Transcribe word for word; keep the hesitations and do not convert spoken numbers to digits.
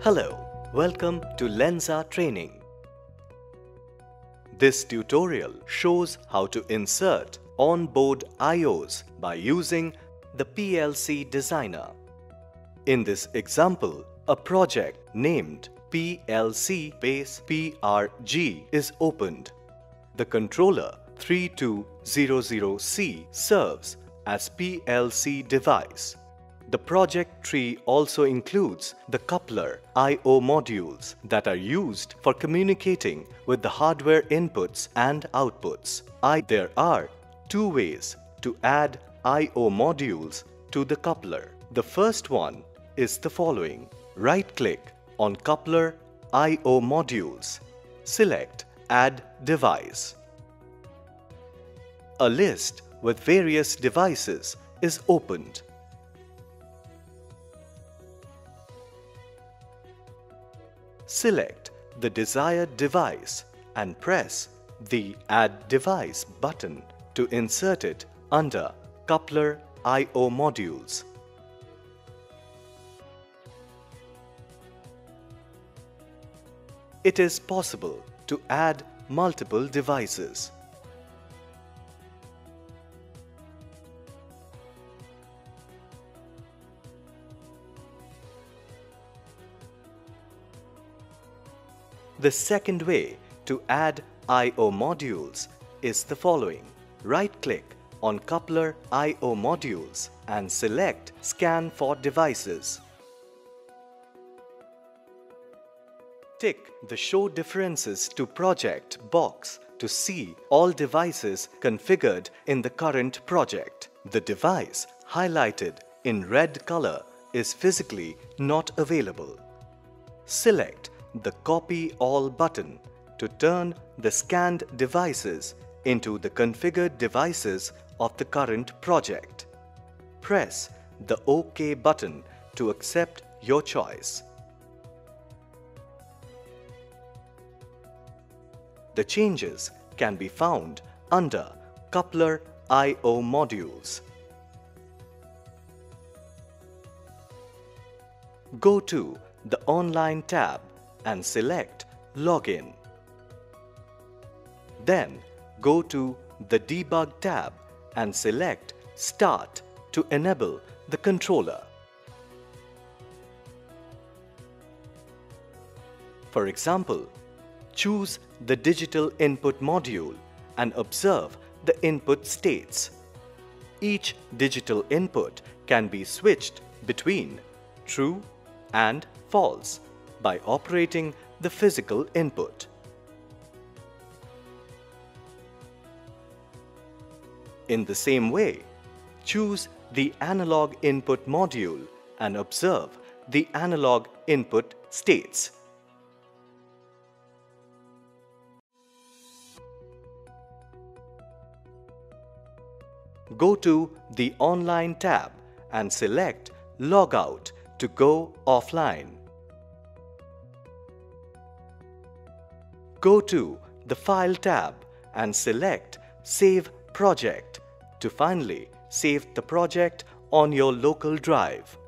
Hello, welcome to Lenze training. This tutorial shows how to insert onboard I Os by using the P L C Designer. In this example, a project named P L C Base P R G is opened. The controller thirty-two hundred C serves as P L C device. The project tree also includes the coupler I O modules that are used for communicating with the hardware inputs and outputs. I there are two ways to add I O modules to the coupler. The first one is the following. Right-click on coupler I O modules. Select Add Device. A list with various devices is opened. Select the desired device and press the Add Device button to insert it under Coupler I O Modules. It is possible to add multiple devices. The second way to add I O modules is the following. Right-click on Coupler I O modules and select Scan for Devices. Tick the Show Differences to Project box to see all devices configured in the current project. The device highlighted in red color is physically not available. Select the Copy All button to turn the scanned devices into the configured devices of the current project. Press the OK button to accept your choice. The changes can be found under Coupler I O Modules. Go to the Online tab and select Login. Then go to the Debug tab and select Start to enable the controller. For example, choose the Digital Input module and observe the input states. Each digital input can be switched between True and False by operating the physical input. In the same way, choose the Analog Input module and observe the analog input states. Go to the Online tab and select Logout to go offline. Go to the File tab and select Save Project to finally save the project on your local drive.